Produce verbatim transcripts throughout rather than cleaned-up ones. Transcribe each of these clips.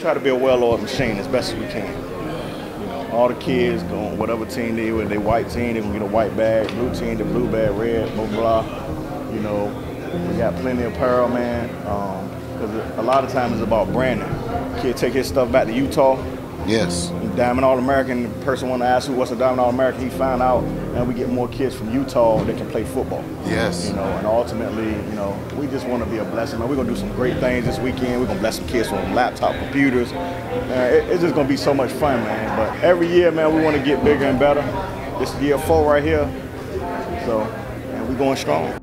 try to be a well-oiled machine as best as we can. You know, all the kids go on whatever team they were, they white team, they get a white bag, blue team, the blue bag, red, blah, blah. You know, we got plenty of apparel, man. Because um, a lot of times it's about branding. Kid take his stuff back to Utah. Yes. Diamond All-American, the person want to ask who was a Diamond All-American, he found out, and we get more kids from Utah that can play football. Yes. You know, and ultimately, you know, we just want to be a blessing. Man, we're going to do some great things this weekend. We're going to bless some kids from laptop computers. Man, it, it's just going to be so much fun, man. But every year, man, we want to get bigger and better. This is year four right here. So, and we're going strong.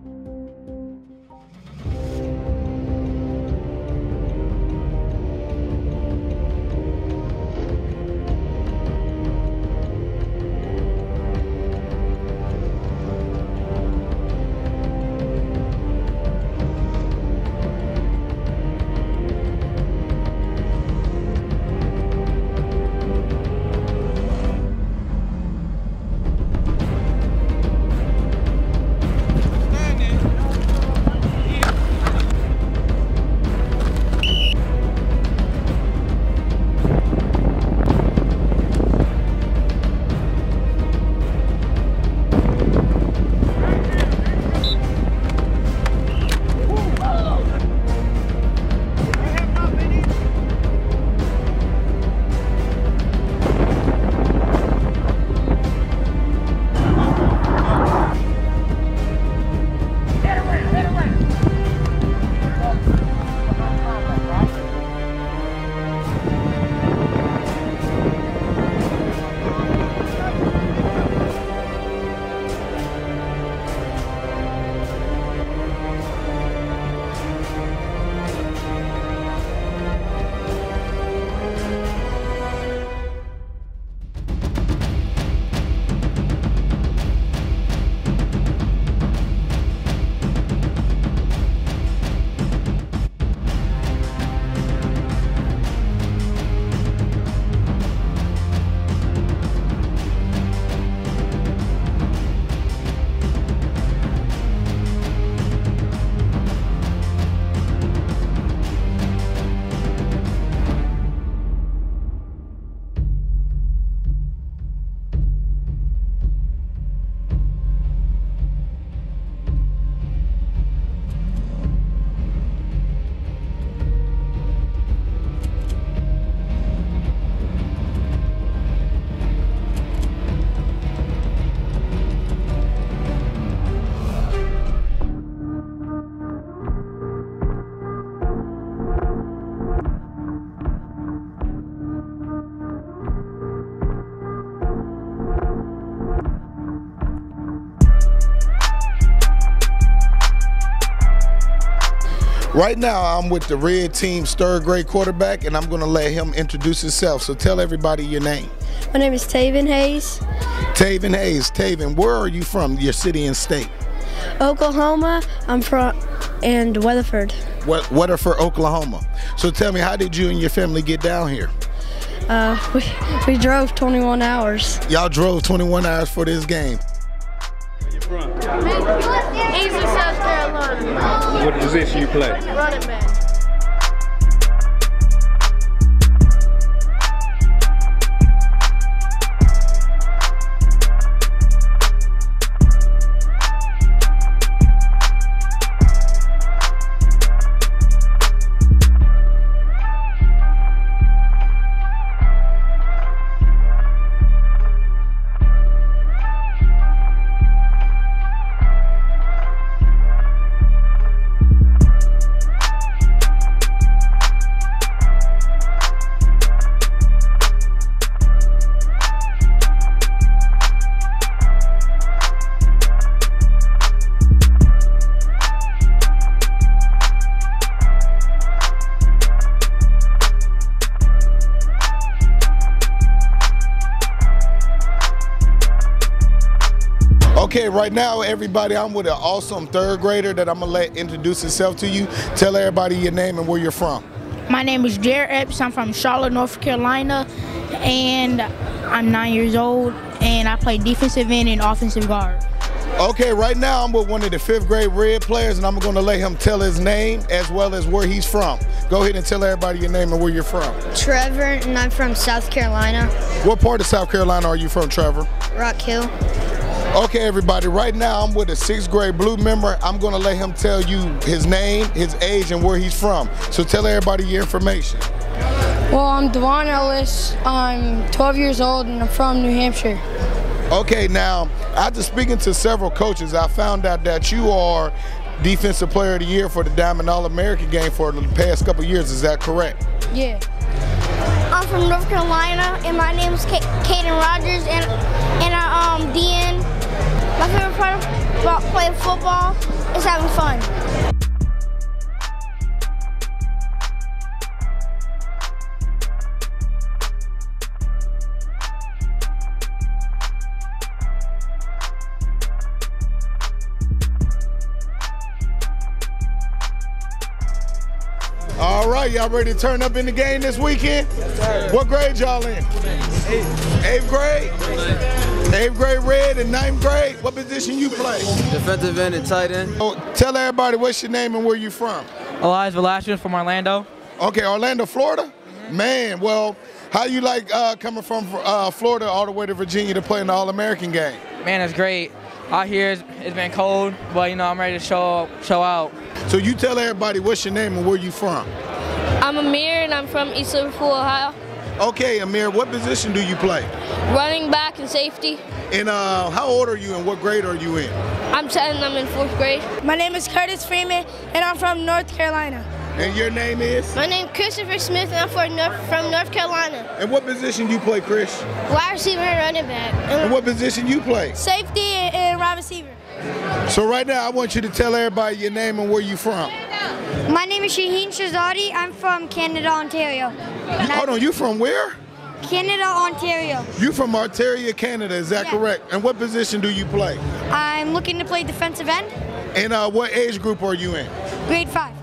Right now, I'm with the Red Team's third grade quarterback, and I'm going to let him introduce himself. So tell everybody your name. My name is Taven Hayes. Taven Hayes. Taven, where are you from, your city and state? Oklahoma. I'm from, and Weatherford. What, Weatherford, Oklahoma. So tell me, how did you and your family get down here? Uh, we, we drove twenty-one hours. Y'all drove twenty-one hours for this game. Where you from? Easy, South Carolina. What position you play? Running back. Okay, right now, everybody, I'm with an awesome third grader that I'm going to let introduce himself to you. Tell everybody your name and where you're from. My name is Jared Epps. I'm from Charlotte, North Carolina, and I'm nine years old, and I play defensive end and offensive guard. Okay, right now I'm with one of the fifth grade Red players, and I'm going to let him tell his name as well as where he's from. Go ahead and tell everybody your name and where you're from. Trevor, and I'm from South Carolina. What part of South Carolina are you from, Trevor? Rock Hill. Okay, everybody, right now I'm with a sixth grade blue member. I'm going to let him tell you his name, his age, and where he's from. So tell everybody your information. Well, I'm Devon Ellis. I'm twelve years old, and I'm from New Hampshire. Okay, now, after speaking to several coaches, I found out that you are Defensive Player of the Year for the Diamond All-American game for the past couple of years. Is that correct? Yeah. I'm from North Carolina, and my name is Caden Rogers, and, and I'm um, D N. My favorite part about playing football is having fun. All right, y'all ready to turn up in the game this weekend? Yes, sir. What grade y'all in? Eighth. Eighth grade? Eighth grade red and ninth grade? What position you play? Defensive end and tight end. Oh, tell everybody what's your name and where you from. Elias Velasquez from Orlando. Okay, Orlando, Florida? Mm-hmm. Man, well, how you like uh, coming from uh, Florida all the way to Virginia to play in the All-American game? Man, that's great. Out here, it's, it's been cold, but, you know, I'm ready to show, show out. So you tell everybody what's your name and where you from. I'm Amir, and I'm from East Liverpool, Ohio. Okay, Amir, what position do you play? Running back and safety. And uh, how old are you and what grade are you in? I'm ten, I'm in fourth grade. My name is Curtis Freeman, and I'm from North Carolina. And your name is? My name is Christopher Smith, and I'm from North, from North Carolina. And what position do you play, Chris? Wide receiver and running back. And, and what position you play? Safety and, and wide receiver. So right now, I want you to tell everybody your name and where you from. My name is Shaheen Shazadi. I'm from Canada, Ontario. You, hold on, you from where? Canada, Ontario. You from Ontario, Canada, is that yeah. correct? And what position do you play? I'm looking to play defensive end. And uh, what age group are you in? Grade five.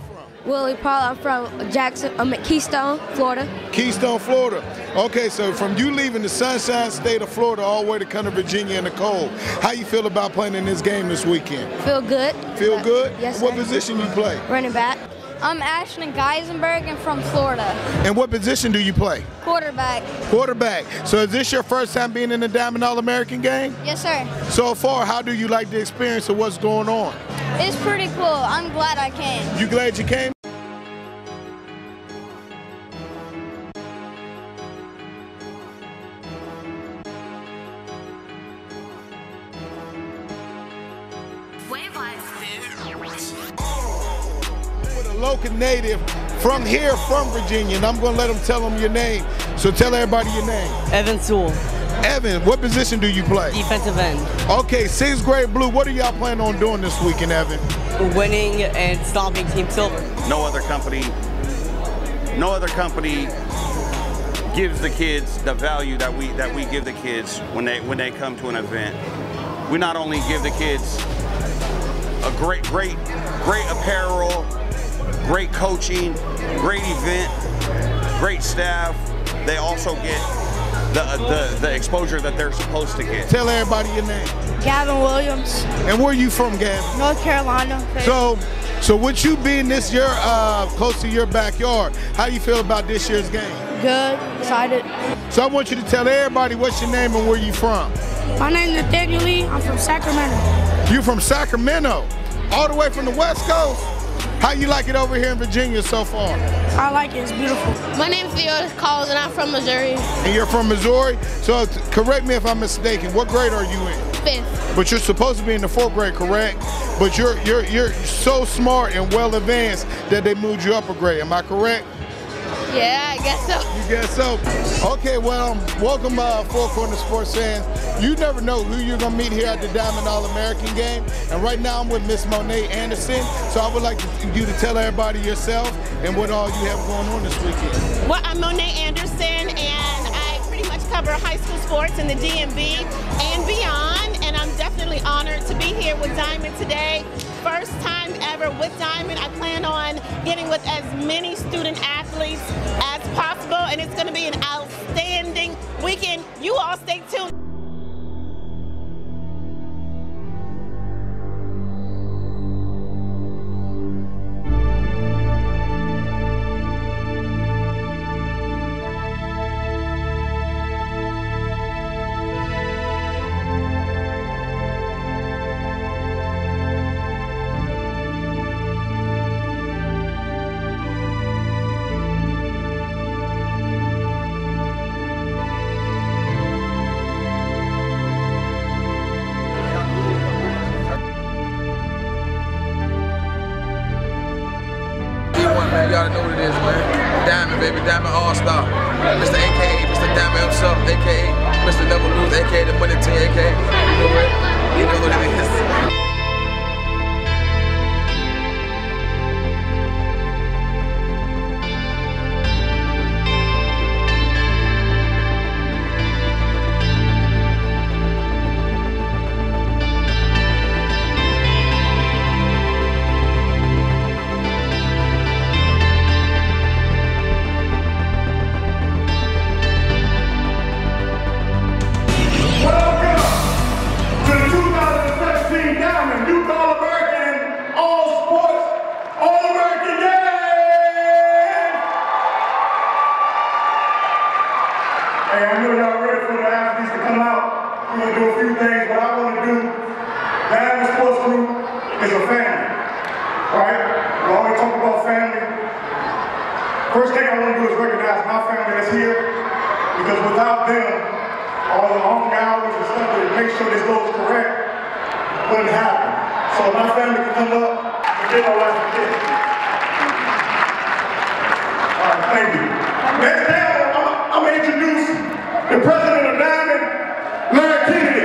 Willie Paul, I'm from Jackson, I'm at Keystone, Florida. Keystone, Florida. Okay, so from you leaving the sunshine state of Florida all the way to come to Virginia in the cold, how you feel about playing in this game this weekend? Feel good. Feel good? Yes, sir. What position you play? Running back. I'm Ashton Geisenberg, and from Florida. And what position do you play? Quarterback. Quarterback. So is this your first time being in the Diamond All-American game? Yes, sir. So far, how do you like the experience of what's going on? It's pretty cool. I'm glad I came. You glad you came? With a local native from here, from Virginia, and I'm going to let him tell him your name. So tell everybody your name. Evan Sewell. Evan, what position do you play? Defensive end. Okay, sixth grade blue, what are y'all planning on doing this weekend, Evan? Winning and stomping Team Silver. No other company, no other company gives the kids the value that we that we give the kids when they when they come to an event. We not only give the kids a great, great, great apparel, great coaching, great event, great staff, they also get The, the, the exposure that they're supposed to get. Tell everybody your name. Gavin Williams. And where are you from, Gavin? North Carolina. So, so with you being this year uh, close to your backyard, how do you feel about this year's game? Good, excited. So I want you to tell everybody what's your name and where you from. My name is Nathaniel Lee, I'm from Sacramento. You from Sacramento, all the way from the West Coast? How you like it over here in Virginia so far? I like it, it's beautiful. My name is Theodis Collins and I'm from Missouri. And you're from Missouri? So correct me if I'm mistaken, what grade are you in? Fifth. But you're supposed to be in the fourth grade, correct? But you're you're you're so smart and well advanced that they moved you up a grade, am I correct? Yeah, I guess so. You guess so. Okay, well, welcome uh, Four Corner Sports fans. You never know who you're gonna meet here at the Diamond All-American game. And right now I'm with Miss Monet Anderson. So I would like to, you to tell everybody yourself and what all you have going on this weekend. Well, I'm Monet Anderson, and I pretty much cover high school sports in the D M V and beyond. And I'm definitely honored to be here with Diamond today. First time ever with Diamond. I plan on getting with as many student athletes as possible, and it's going to be an outstanding weekend. You all stay tuned. know what it is, man. Diamond, baby, Diamond All-Star. Mister A K A, Mister Diamond himself, A K A Mister Never Lose, A K A the Money Team, A K A you know what? You know what it is. I know y'all ready for the athletes to come out. We're going to do a few things. What I want to do, Diamond Sports Group is a family. Right? We always talk about family. First thing I want to do is recognize my family that's here. Because without them, all the long hours and stuff to make sure this goes correct wouldn't happen. So my family can come up and give our life a kiss. All right, thank you. Next time, I'm going to introduce the president of Diamond, Larry Kennedy.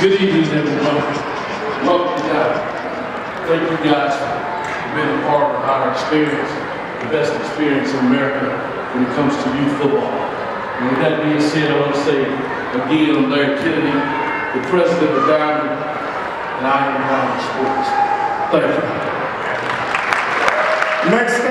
Good evening, everyone. Welcome to Diamond. Thank you guys for being a part of our experience, the best experience in America when it comes to youth football. And with that being said, I want to say again, I'm Larry Kennedy, the president of Diamond, and I am Diamond Sports. Thank you. Next up.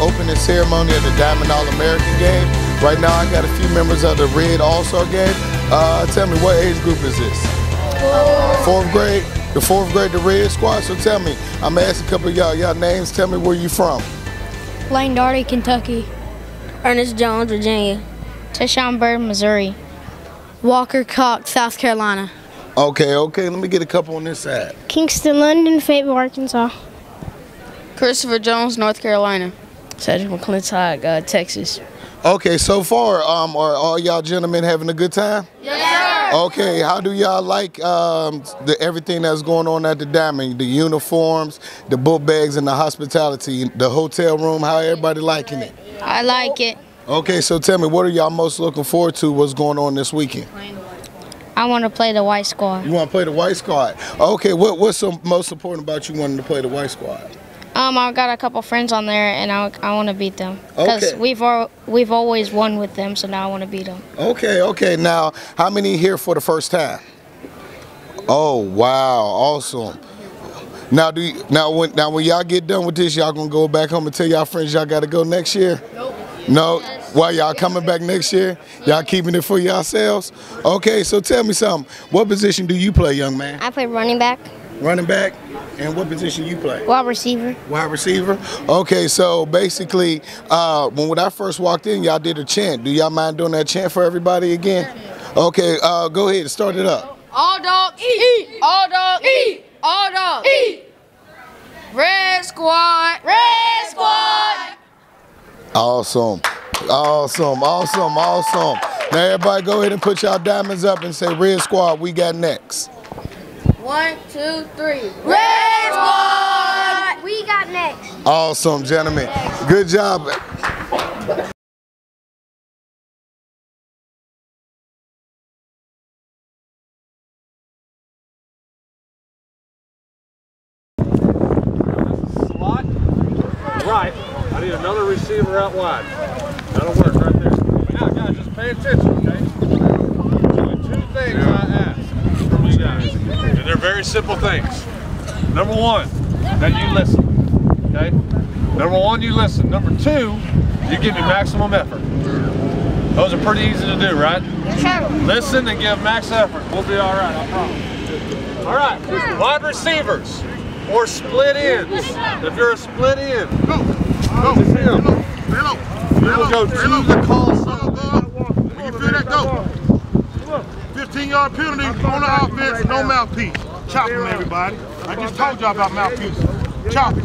Opening ceremony of the Diamond All-American game. Right now I got a few members of the Red All-Star game. Uh, tell me, what age group is this? Fourth grade? The fourth grade, the Red Squad? So tell me, I'm asking a couple of y'all, y'all names, tell me where you from. Lane Darty, Kentucky. Ernest Jones, Virginia. Tishanburg, Missouri. Walker Cox, South Carolina. Okay, okay, let me get a couple on this side. Kingston London, Fayetteville, Arkansas. Christopher Jones, North Carolina. Cedric McClintock, uh, Texas. Okay, so far, um, are all y'all gentlemen having a good time? Yes, sir. Okay, how do y'all like um, the, everything that's going on at the Diamond? The uniforms, the book bags, and the hospitality, the hotel room, how everybody liking it? I like it. Okay, so tell me, what are y'all most looking forward to, what's going on this weekend? I want to play the white squad. You want to play the white squad? Okay, what, what's the most important about you wanting to play the white squad? Um, I've got a couple friends on there, and I, I want to beat them. Because okay. we've, al we've always won with them, so now I want to beat them. Okay, okay. Now, how many here for the first time? Oh, wow. Awesome. Now, do you, now when now when y'all get done with this, y'all going to go back home and tell y'all friends y'all got to go next year? Nope. No? Yes. Why, y'all coming back next year? Y'all keeping it for yourselves? Okay, so tell me something. What position do you play, young man? I play running back. Running back? And what position you play? Wide receiver. Wide receiver. Okay, so basically, uh, when, when I first walked in, y'all did a chant. Do y'all mind doing that chant for everybody again? Okay, uh, go ahead and start it up. All dog eat. eat. All dog eat. eat. All dog eat. Red squad. Red squad. Awesome. Awesome. Awesome. Awesome. Now everybody go ahead and put y'all diamonds up and say, Red Squad, we got next. One, two, three. Red Squad! We got next. Awesome, gentlemen. Good job. Slot, right. I need another receiver out wide. That'll work right there. Now, guys, just pay attention, okay? Only two things I ask from you guys. And they're very simple things. Number one, that you listen, okay? Number one, you listen. Number two, you give me maximum effort. Those are pretty easy to do, right? Yes, sir. Listen and give max effort. We'll be all right, I promise. All right, wide receivers or split ends. If you're a split end, go, go, you will go to the call sign. Can you feel that? Go. fifteen yard penalty on the offense, no mouthpiece. Chop them, everybody. I just told y'all about mouthpiece. Chop it.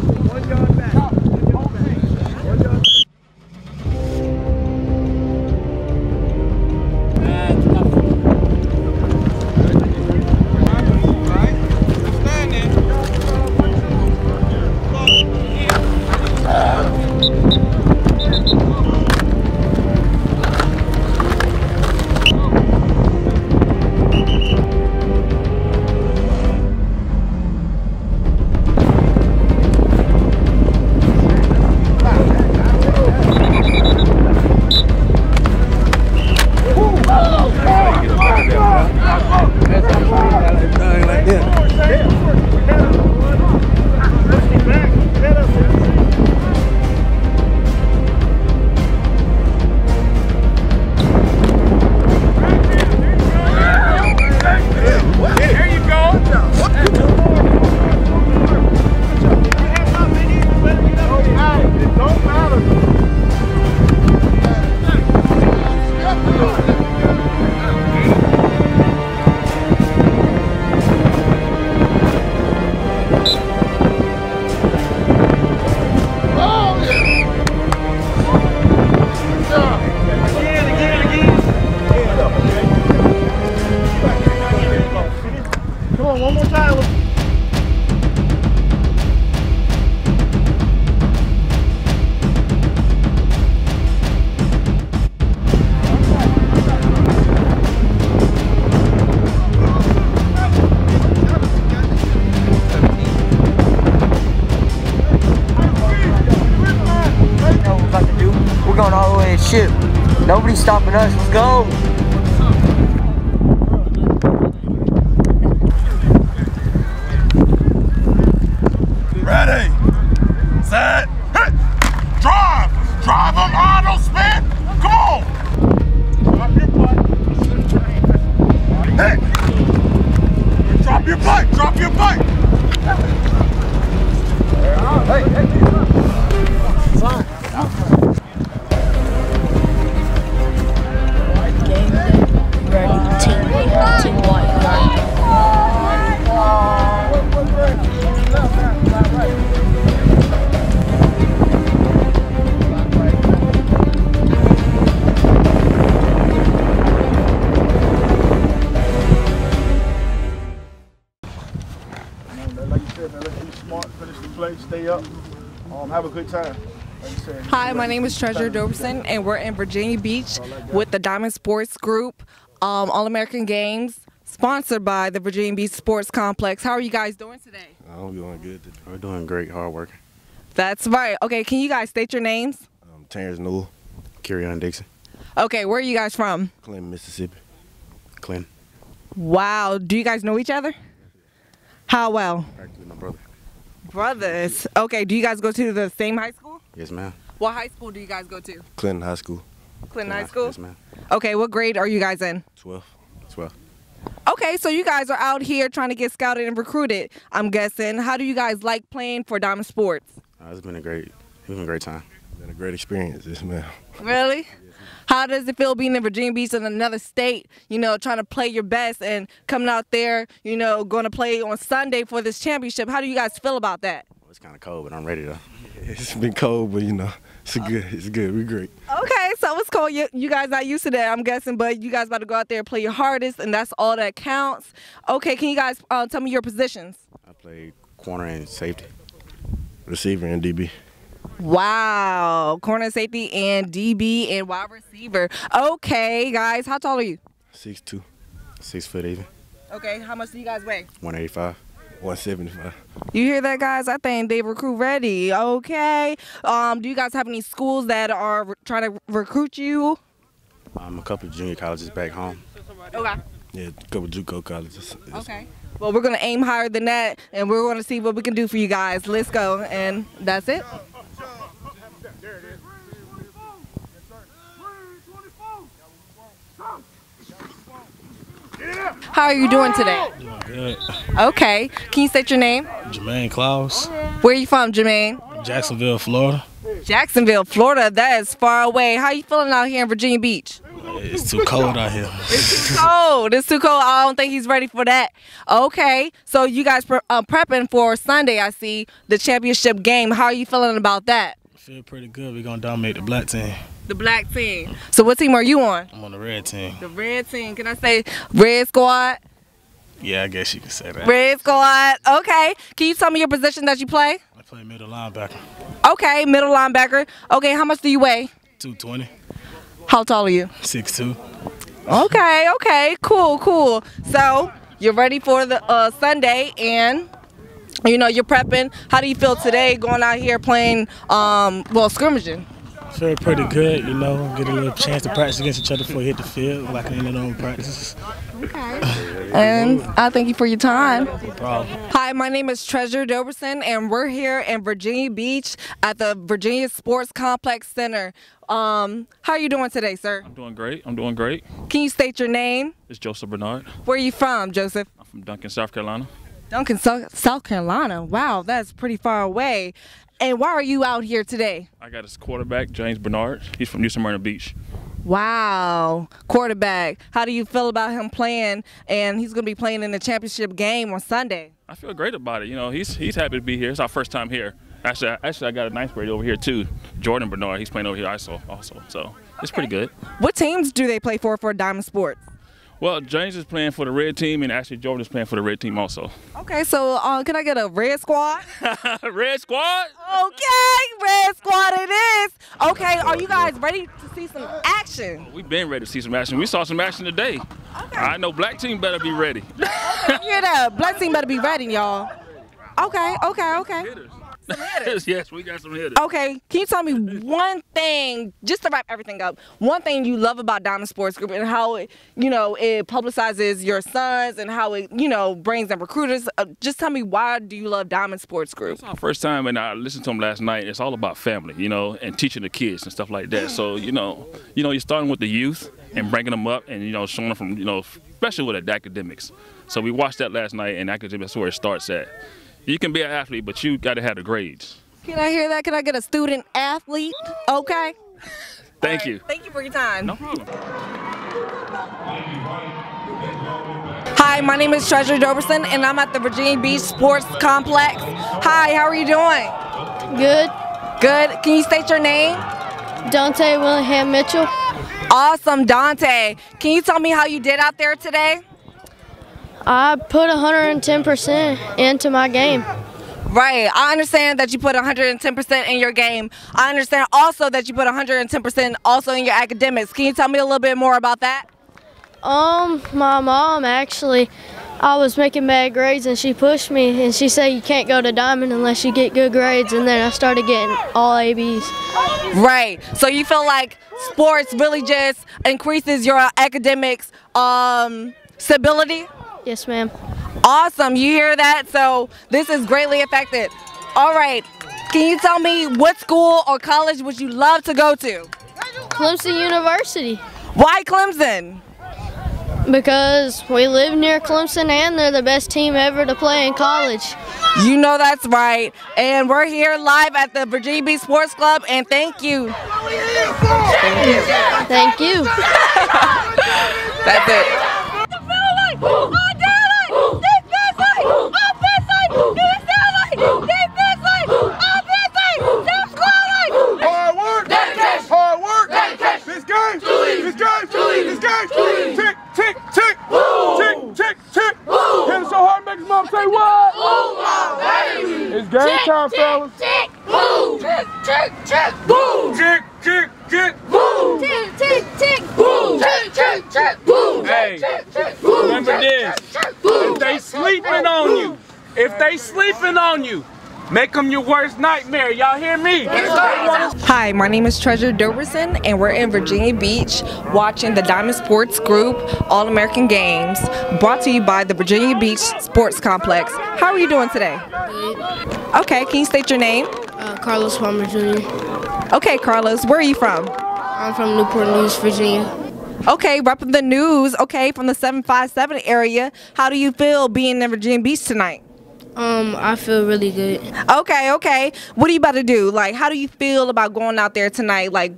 Shit, nobody's stopping us, let's go! Ready, set, hit! Drive! Drive them, idle, spin! Come on! Hey! Drop your bike, drop your bike! Hey, hey! Son! Thank you. up, um, have a good time. Hi, my name is Treasure Doberson, and we're in Virginia Beach with the Diamond Sports Group, um, All-American Games, sponsored by the Virginia Beach Sports Complex. How are you guys doing today? I'm doing good. We're doing great, hard working. That's right. Okay, can you guys state your names? Um, Terrence Newell, Kerryon Dixon. Okay, where are you guys from? Clinton, Mississippi. Clinton. Wow, do you guys know each other? How well? Practically my brother. Brothers. Okay, do you guys go to the same high school? Yes, ma'am. What high school do you guys go to? Clinton High School. Clinton High School? Yes, ma'am. Okay, what grade are you guys in? twelve. twelve. Okay, so you guys are out here trying to get scouted and recruited, I'm guessing. How do you guys like playing for Diamond Sports? Uh, it's been a great, it's been a great time. It's been a great experience, yes, ma'am. Really? How does it feel being in Virginia Beach in another state, you know, trying to play your best and coming out there, you know, going to play on Sunday for this championship? How do you guys feel about that? It's kind of cold, but I'm ready to. It's been cold, but you know, it's good. It's good. We're great. Okay, so it's cold. You, you guys not used to that, I'm guessing, but you guys about to go out there and play your hardest, and that's all that counts. Okay, can you guys uh, tell me your positions? I play corner and safety, receiver and D B. Wow, corner, safety, and D B, and wide receiver. Okay, guys, how tall are you? Six two, six foot even. Okay, how much do you guys weigh? One eighty five. one seventy-five. You hear that, guys? I think they recruit ready. Okay. Um, do you guys have any schools that are re trying to recruit you? Um, a couple of junior colleges back home. Okay. Yeah, a couple of JUCO colleges. Okay. Well, we're going to aim higher than that, and we're going to see what we can do for you guys. Let's go. And that's it. There it is. How are you doing today? Doing good. Okay. Can you state your name? Jermaine Klaus. Where are you from, Jermaine? Jacksonville, Florida. Jacksonville, Florida. That is far away. How are you feeling out here in Virginia Beach? It's too cold out here. It's too cold. It's too cold. I don't think he's ready for that. Okay. So you guys pre uh, prepping for Sunday, I see, the championship game. How are you feeling about that? I feel pretty good. We're going to dominate the black team. The black team. So what team are you on? I'm on the red team. The red team. Can I say red squad? Yeah, I guess you can say that. Red squad. Okay. Can you tell me your position that you play? I play middle linebacker. Okay, middle linebacker. Okay, how much do you weigh? two twenty. How tall are you? six two. Okay, okay. Cool, cool. So you're ready for the uh, Sunday, and you know, you're prepping. How do you feel today going out here playing, um, well, scrimmaging? Feel pretty good, you know, get a little chance to practice against each other before you hit the field, like in their own practices. Okay. And I thank you for your time. No problem. Hi, my name is Treasure Doberson, and we're here in Virginia Beach at the Virginia Sports Complex Center. Um, how are you doing today, sir? I'm doing great. I'm doing great. Can you state your name? It's Joseph Bernard. Where are you from, Joseph? I'm from Duncan, South Carolina. Duncan, South Carolina. Wow, that's pretty far away. And why are you out here today? I got his quarterback, James Bernard. He's from New Smyrna Beach. Wow, quarterback. How do you feel about him playing? And he's going to be playing in the championship game on Sunday. I feel great about it. You know, he's he's happy to be here. It's our first time here. Actually, actually I got a ninth grade over here too, Jordan Bernard. He's playing over here also. also. So it's okay. Pretty good. What teams do they play for for Diamond Sports? Well, James is playing for the red team, and actually Jordan is playing for the red team also. Okay, so uh, can I get a red squad? Red squad? Okay, red squad it is. Okay, are you guys ready to see some action? Well, we've been ready to see some action. We saw some action today. Okay. I know black team better be ready. Okay, you hear that? Black team better be ready, y'all. Okay, okay, okay. Hitters. Some hitters. Yes, we got some hitters. Okay, can you tell me one thing, just to wrap everything up, one thing you love about Diamond Sports Group and how it, you know, it publicizes your sons and how it, you know, brings in recruiters. Uh, just tell me, why do you love Diamond Sports Group? It's our first time, and I listened to them last night. It's all about family, you know, and teaching the kids and stuff like that. So, you know, you know, you're starting with the youth and bringing them up and, you know, showing them from, you know, especially with the academics. So we watched that last night, and academics is where it starts at. You can be an athlete, but you got to have the grades. Can I hear that? Can I get a student athlete? Okay. Thank you. Thank you for your time. No problem. Hi, my name is Treasure Doberson, and I'm at the Virginia Beach Sports Complex. Hi, how are you doing? Good. Good. Can you state your name? Dante Willingham Mitchell. Awesome, Dante. Can you tell me how you did out there today? I put one hundred ten percent into my game. Right. I understand that you put one hundred ten percent in your game. I understand also that you put one hundred ten percent also in your academics. Can you tell me a little bit more about that? Um, my mom, actually, I was making bad grades and she pushed me and she said you can't go to Diamond unless you get good grades, and then I started getting all A Bs. Right. So you feel like sports really just increases your academics um, stability? Yes, ma'am. Awesome. You hear that? So this is greatly affected. All right. Can you tell me what school or college would you love to go to? Clemson University. Why Clemson? Because we live near Clemson and they're the best team ever to play in college. You know that's right. And we're here live at the Virginia Beach Sports Club, and thank you. Thank you. That's it. Game time, fellas. Tick, boom. Tick, tick, tick, boom. Tick, tick, tick, boom. Tick, tick, tick, boom. Tick, tick, tick, boom. Hey, remember this. If they sleeping on you, if they sleeping on you, make them your worst nightmare. Y'all hear me? Hi, my name is Treasure Doberson, and we're in Virginia Beach watching the Diamond Sports Group All-American Games, brought to you by the Virginia Beach Sports Complex. How are you doing today? Okay, can you state your name? Uh, Carlos Palmer Junior Okay, Carlos, where are you from? I'm from Newport News, Virginia. Okay, repping the news, okay, from the seven five seven area. How do you feel being in Virginia Beach tonight? Um, I feel really good. Okay, okay. What are you about to do? Like, how do you feel about going out there tonight? Like,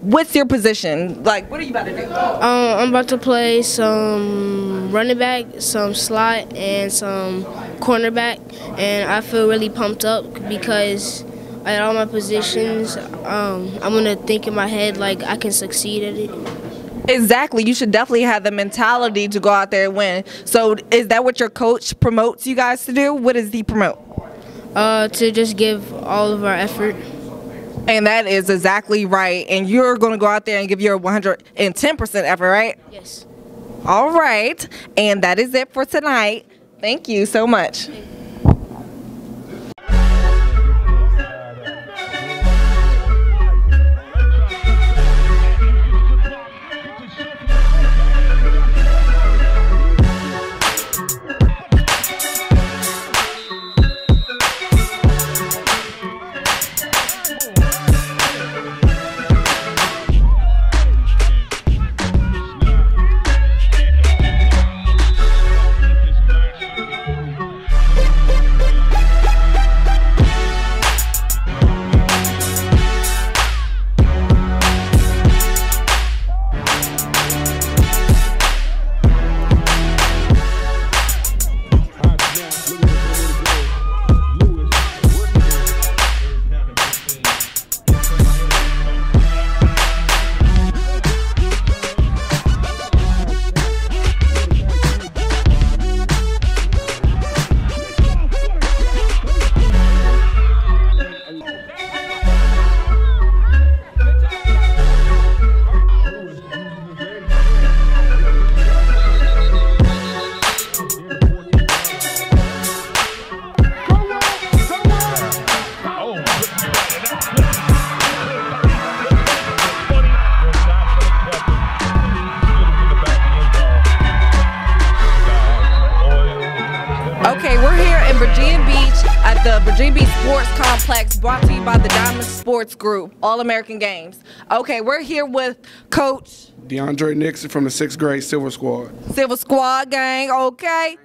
what's your position? Like, what are you about to do? Um, I'm about to play some running back, some slot, and some cornerback, and I feel really pumped up because at all my positions, um, I'm gonna think in my head like I can succeed at it. Exactly. You should definitely have the mentality to go out there and win. So is that what your coach promotes you guys to do? What does he promote? Uh, to just give all of our effort. And that is exactly right. And you're going to go out there and give your one hundred ten percent effort, right? Yes. All right. And that is it for tonight. Thank you so much. Okay, we're here in Virginia Beach at the Virginia Beach Sports Complex, brought to you by the Diamond Sports Group All-American Games. Okay, we're here with Coach DeAndre Nixon from the sixth grade Silver Squad. Silver Squad gang, okay.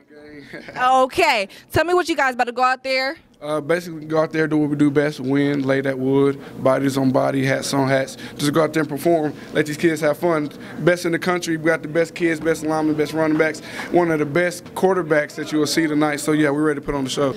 Okay, tell me what you guys about to go out there. Uh, basically, go out there, do what we do best, win, lay that wood, bodies on body, hats on hats. Just go out there and perform, let these kids have fun. Best in the country, we got the best kids, best linemen, best running backs, one of the best quarterbacks that you will see tonight. So yeah, we're ready to put on the show.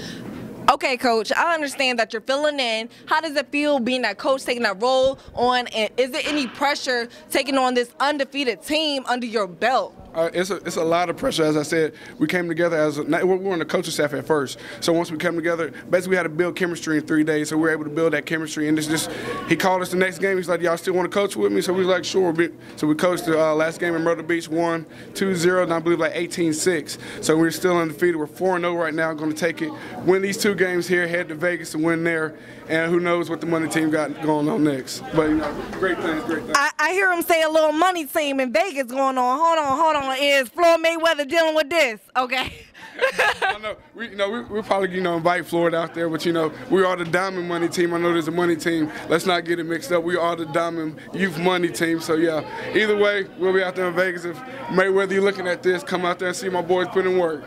Okay, Coach, I understand that you're filling in. How does it feel being that coach, taking that role on, and is there any pressure taking on this undefeated team under your belt? Uh, it's, a, it's a lot of pressure. As I said, we came together as a, we were on the coaching staff at first. So once we come together, basically we had to build chemistry in three days. So we were able to build that chemistry. And it's just, he called us the next game. He's like, "Y'all still want to coach with me?" So we were like, "Sure." So we coached the uh, last game in Myrtle Beach, won two zero, and I believe like eighteen six. So we're still undefeated. We're four and oh right now. Going to take it, win these two games here, head to Vegas and win there. And who knows what the money team got going on next. But you know, great things, great things. I, I hear him say a little money team in Vegas going on. Hold on, hold on. Is Floyd Mayweather dealing with this? Okay. I know we, you know, we, we'll probably, you know, invite Floyd out there, but you know, we are the Diamond money team. I know there's a money team. Let's not get it mixed up. We are the Diamond youth money team. So yeah, either way, we'll be out there in Vegas. If Mayweather, you're looking at this, come out there and see my boys put in work.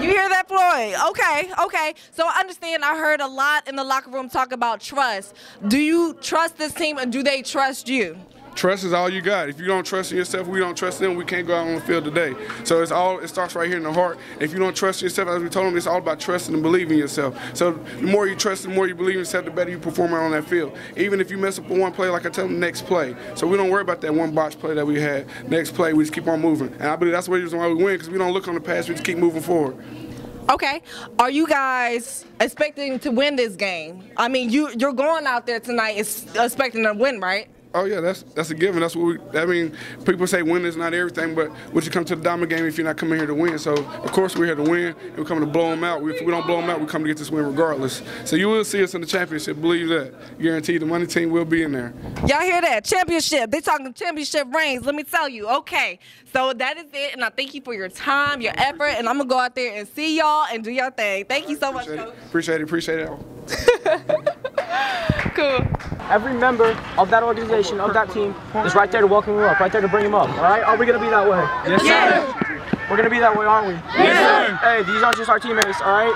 You hear that, Floyd? Okay, okay. So I understand. I heard a lot in the locker room talk about trust. Do you trust this team, and do they trust you? Trust is all you got. If you don't trust in yourself, we don't trust them, we can't go out on the field today. So it's all, it starts right here in the heart. If you don't trust yourself, as we told them, it's all about trusting and believing in yourself. So the more you trust, the more you believe in yourself, the better you perform on that field. Even if you mess up on one play, like I tell them, next play. So we don't worry about that one botch play that we had. Next play, we just keep on moving. And I believe that's the reason why we win, because we don't look on the past, we just keep moving forward. Okay, are you guys expecting to win this game? I mean, you, you're going out there tonight expecting to win, right? Oh yeah, that's that's a given. That's what we. I mean, people say win is not everything, but would you come to the Diamond game if you're not coming here to win? So of course we're here to win. And we're coming to blow them out. If we don't blow them out, we come to get this win regardless. So you will see us in the championship. Believe that. Guaranteed, the money team will be in there. Y'all hear that? Championship. They talking championship rings. Let me tell you. Okay, so that is it, and I thank you for your time, your effort, and I'm gonna go out there and see y'all and do your thing. Thank you so much, Coach. Appreciate it. Appreciate it. Cool. Every member of that organization, of that team, is right there to welcome you up, right there to bring him up, all right? Are we going to be that way? Yes, sir. We're going to be that way, aren't we? Yes, sir. Hey, these aren't just our teammates, all right?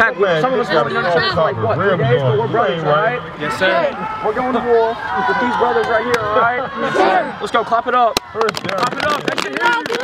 Heck, some of us have been on the show like, what, three days, but we're brothers, all right? Yes, sir. We're going to war with these brothers right here, all right? Yes, sir. Let's go. Clap it up. Clap it up. That should hear you.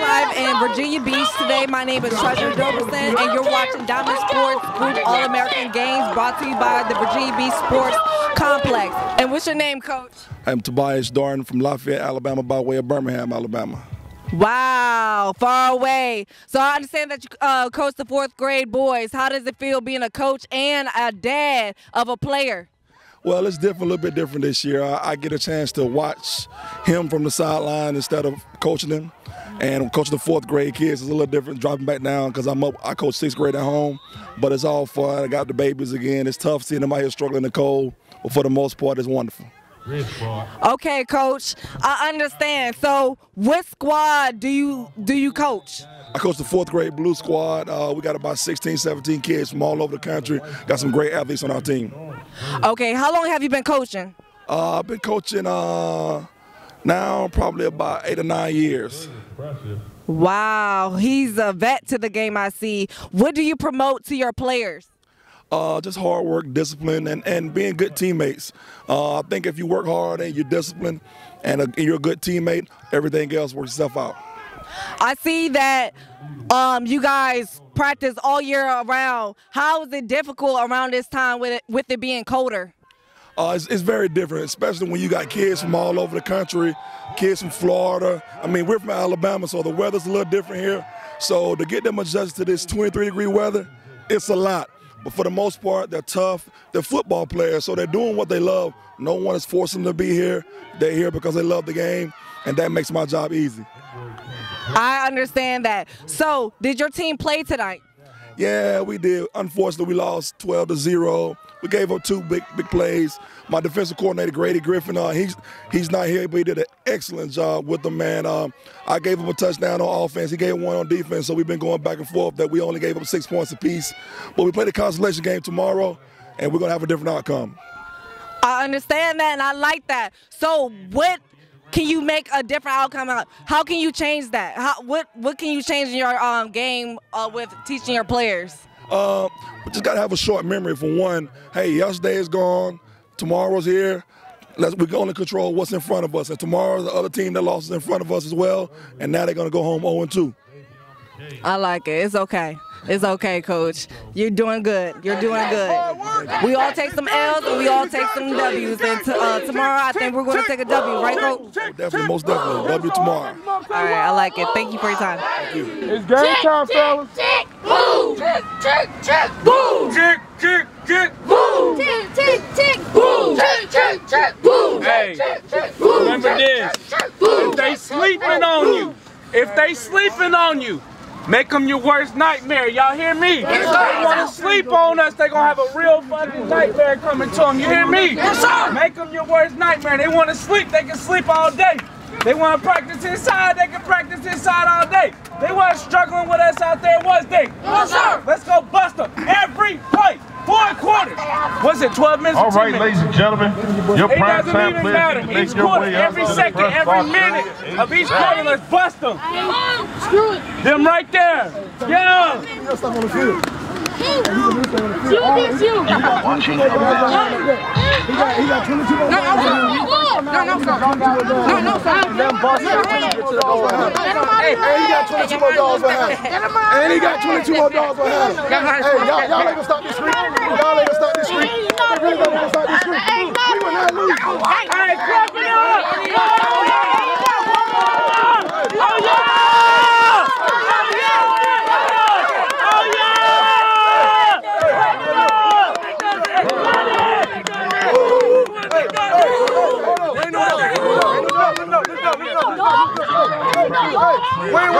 Live in Virginia Beach today. My name is Treasure Dobelson, and you're watching Diamond Sports Group All-American Games, brought to you by the Virginia Beach Sports Complex. And what's your name, Coach? I'm Tobias Dorn from Lafayette, Alabama, by way of Birmingham, Alabama. Wow, far away. So I understand that you uh, coach the fourth grade boys. How does it feel being a coach and a dad of a player? Well, it's different, a little bit different this year. I, I get a chance to watch him from the sideline instead of coaching him. And coaching the fourth grade kids is a little different, dropping back down, because I'm up, I coach sixth grade at home, but it's all fun. I got the babies again. It's tough seeing them out here struggling in the cold, but for the most part, it's wonderful. Okay, Coach, I understand. So what squad do you do you coach? I coach the fourth grade blue squad. Uh, we got about sixteen, seventeen kids from all over the country. Got some great athletes on our team. Okay, how long have you been coaching? Uh, I've been coaching uh, now probably about eight or nine years. Wow, he's a vet to the game, I see. What do you promote to your players? Uh, just hard work, discipline, and, and being good teammates. Uh, I think if you work hard and you're disciplined and, a, and you're a good teammate, everything else works itself out. I see that um, you guys practice all year around. How is it difficult around this time with it, with it being colder? Uh, it's, it's very different, especially when you got kids from all over the country, kids from Florida. I mean, we're from Alabama, so the weather's a little different here. So to get them adjusted to this twenty-three degree weather, it's a lot. But for the most part, they're tough. They're football players, so they're doing what they love. No one is forcing them to be here. They're here because they love the game, and that makes my job easy. I understand that. So, did your team play tonight? Yeah, we did. Unfortunately, we lost twelve to zero. We gave up two big big plays. My defensive coordinator, Grady Griffin, uh, he's he's not here, but he did an excellent job with them, man. Um, I gave him a touchdown on offense. He gave one on defense, so we've been going back and forth that we only gave up six points apiece. But we play the consolation game tomorrow, and we're going to have a different outcome. I understand that, and I like that. So what can you make a different outcome out? How can you change that? How, what what can you change in your um, game uh, with teaching your players? Uh, we just gotta have a short memory for one. Hey, yesterday is gone, tomorrow's here. Let's, we can only control what's in front of us. And tomorrow, the other team that lost is in front of us as well. And now they're gonna go home zero and two. I like it. It's okay. It's okay, Coach. You're doing good. You're doing good. We all take some L's and we all take some W's. And to, uh, tomorrow, I think we're going to take a W, right, Coach? Definitely, most definitely. W tomorrow. All right, I like it. Thank you for your time. Thank you. It's game time, fellas. Tick, boom. Tick, tick, tick, boom. Tick, tick, tick, boom. Tick, tick, tick, boom. Tick, tick, tick, boom. Hey, remember this. If they sleeping on you, if they sleeping on you, make them your worst nightmare. Y'all hear me? Yes, if they want to sleep on us, they're going to have a real fucking nightmare coming to them. You hear me? Yes, sir. Make them your worst nightmare. They want to sleep, they can sleep all day. They want to practice inside, they can practice inside all day. They weren't struggling with us out there one day. Yes, sir. Let's go bust them every play. Four quarters. What's it, twelve minutes? All right, minutes? Ladies and gentlemen, your prime time even matter. Each quarter, every second, every minute of each quarter, let's bust them. Screw it. Them right there. Yeah. He got twenty-two more dogs behind him. And he got twenty-two more dogs behind him. Hey, y'all ain't gonna stop this street. Y'all ain't gonna stop this street. They really don't gonna stop this street. We will not lose. Hey, clap it up. Oh, yeah. Oh, yeah. Wait, wait, wait,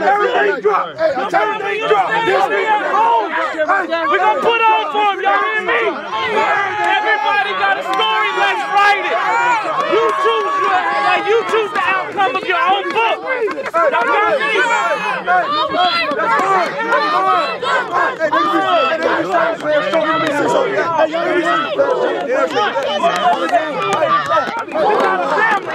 Everything drop. Everything drop. Hey, I'm telling you, everything drop. This nigga at home. Hey, we gonna put on for him, y'all hear me? Everybody got a story, let's write it. You choose your, like you choose the outcome of your own book. Y'all got me? Hey, we got a family, right? We got a family, right? Let's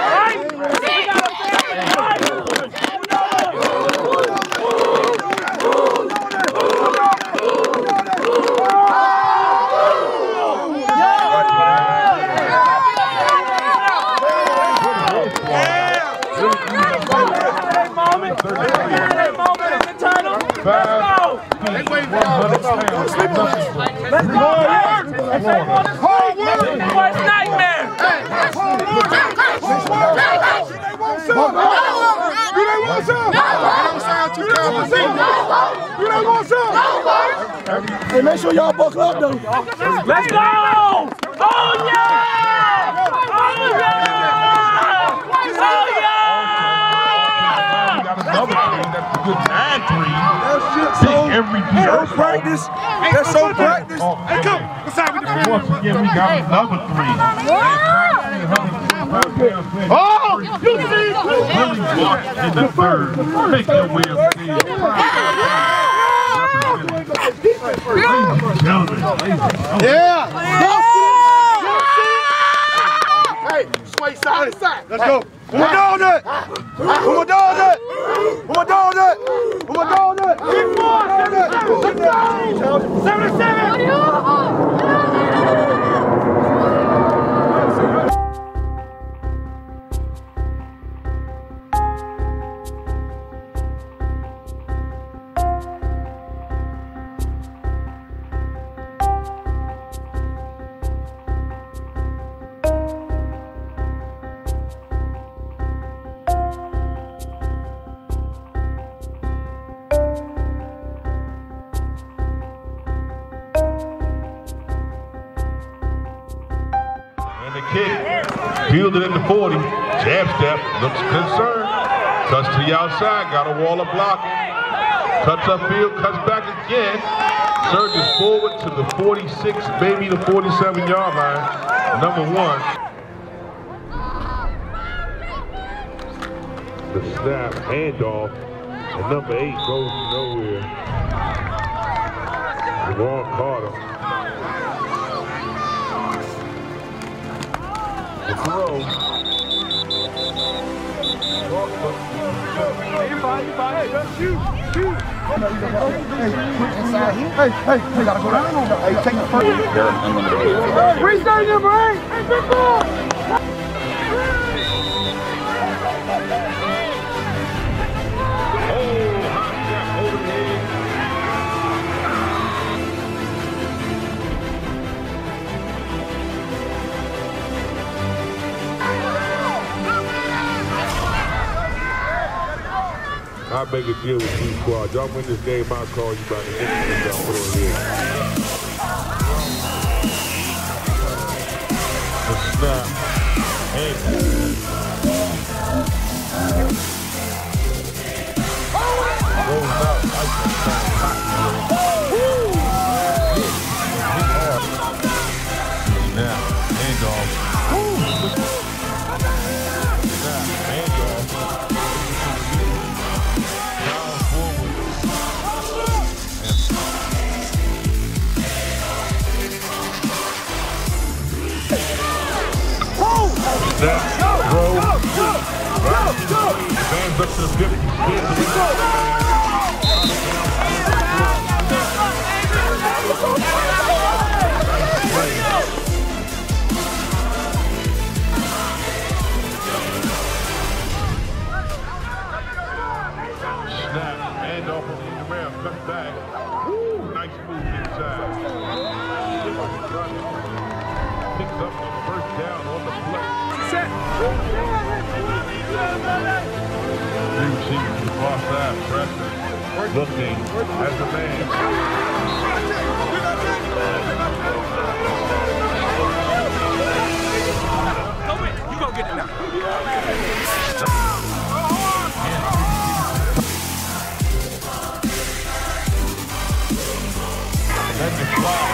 go! If they want to sleep, make them the worst nightmare! Hey! Do they want some? Do they want some? Do they want some? Do they want some? Hey, make sure y'all buckle up, though. Let's go! Oh, yeah! Oh, yeah! Oh, yeah! Another thing that's a good time to read. Every that's practice. That's so practice. Hey, come. What's up with the field? Once again, we got another three. Oh! You see, Willie Watts in the third. Make your way up the field. Yeah! Hey, sway side to side. Let's go. Who doing it? Who doing it? Who doing it? Who doing it? Keep going. Let's go. In the forty, jab step, looks concerned, cuts to the outside, got a wall of blocking. Cuts upfield, cuts back again. Surges forward to the forty-six, maybe the forty-seven yard line. Number one. The snap, handoff, and number eight goes nowhere. Devon Carter. The throw. Hey, hey, hey, gotta go down on that. Hey, take the first. Restart number eight. Hey, big ball. Oh, hot shot over the head. I make a deal with you squad. Y'all win this game, I'll call you by the end of the game. The snap. And now, handoff. That throw, fans up to the fifty. Snap, handoff on the ground, cut back. Woo, nice move inside. Picks up the first down on the play. Set. Three receivers to the far side. Preston looking as a man. Go in. You go get it now. That's the fly.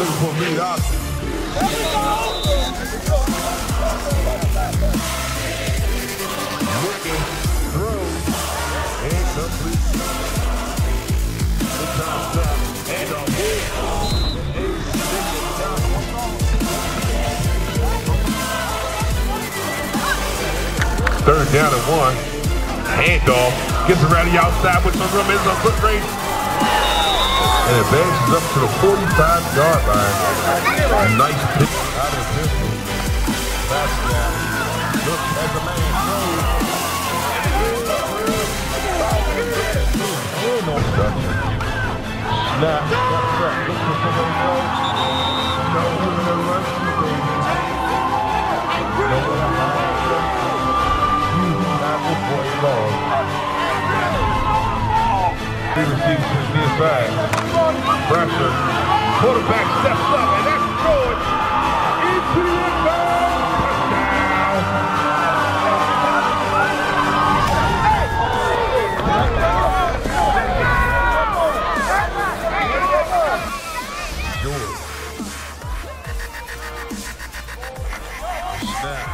Looking for me, Doc. Looking through. Incomplete. Good time stop. And a win. Third down and one. Handoff. Gets around the outside with some room. It's a foot race. And advances up to the forty-five yard line. A nice pick out of this one. Fast down. Look as the man goes. Snap. That's up. Look for someone else. No one in the rush. No one in the rush. You do not report long. He receives his near side. Pressure. Quarterback steps up, and that's George. Into the end zone. Touchdown. George. Snap.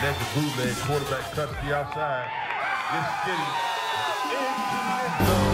That's a bootleg. Quarterback cuts the outside. This city. Into the end zone.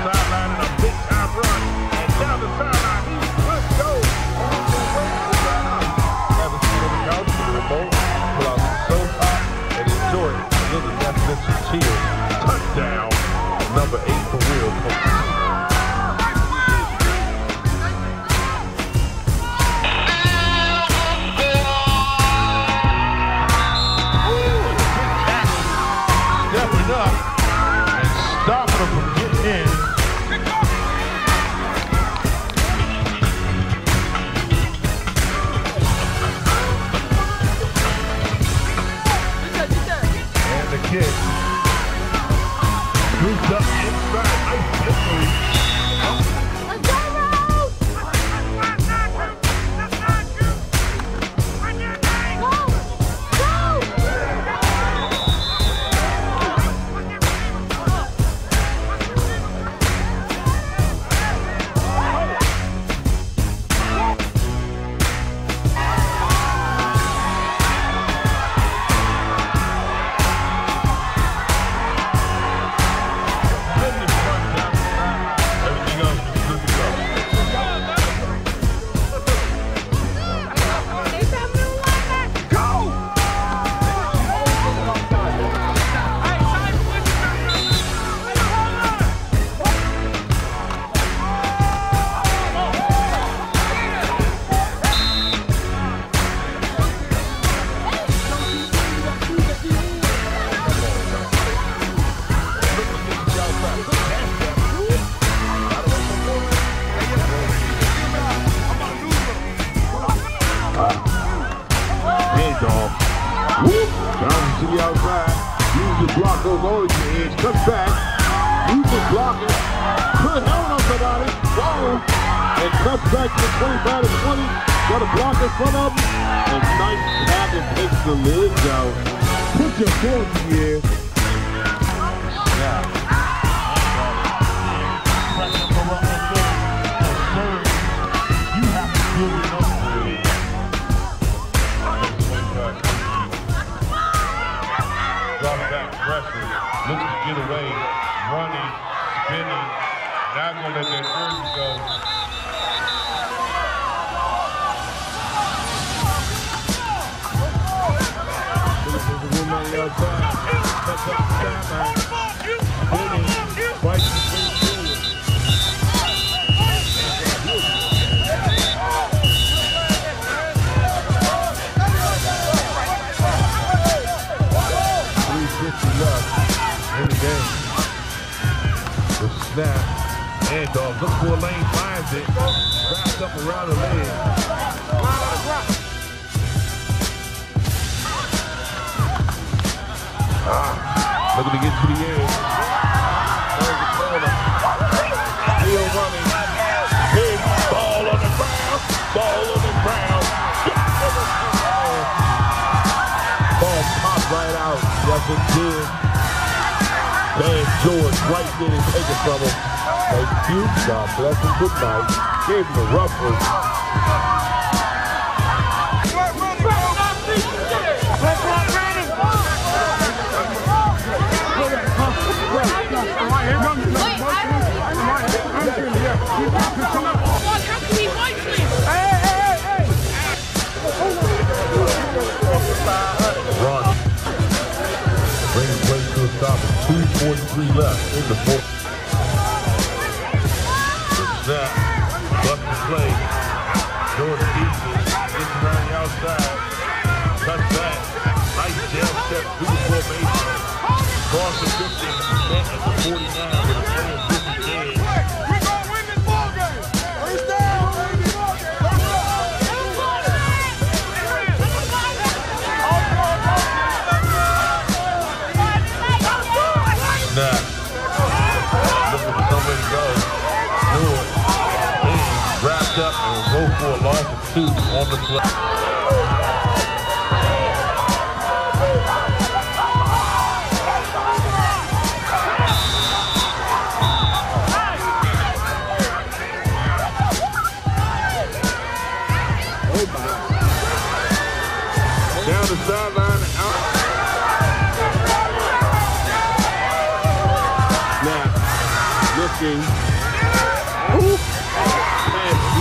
Sideline and a big time run, and down the sideline, he just goes. it up and stopping him from getting in. And the kick. Grouped up inside.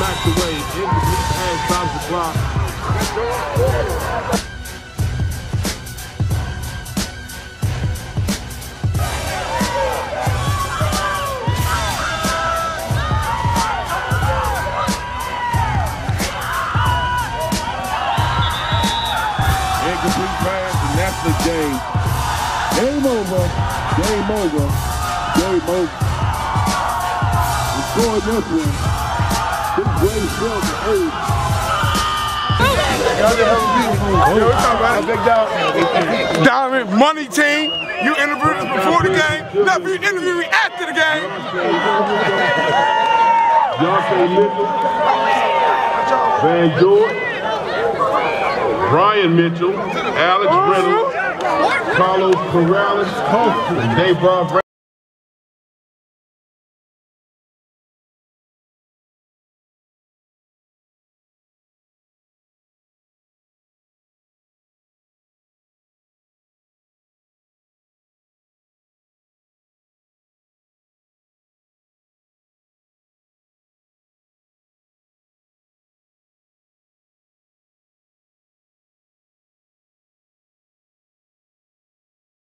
Nice delivery. Game over. Game over. Game over. Destroyed this one. This Grady Griffin, hey. Y'all just have a beautiful. Yo, what's up, man? Big Diamond. Diamond money team. You interviewed us before the game. Now you interview me after the game. Johnson Mitchell. Van Jordan. Brian Mitchell. Alex Riddle. Carlos Corrales, Coach, Dave Bob.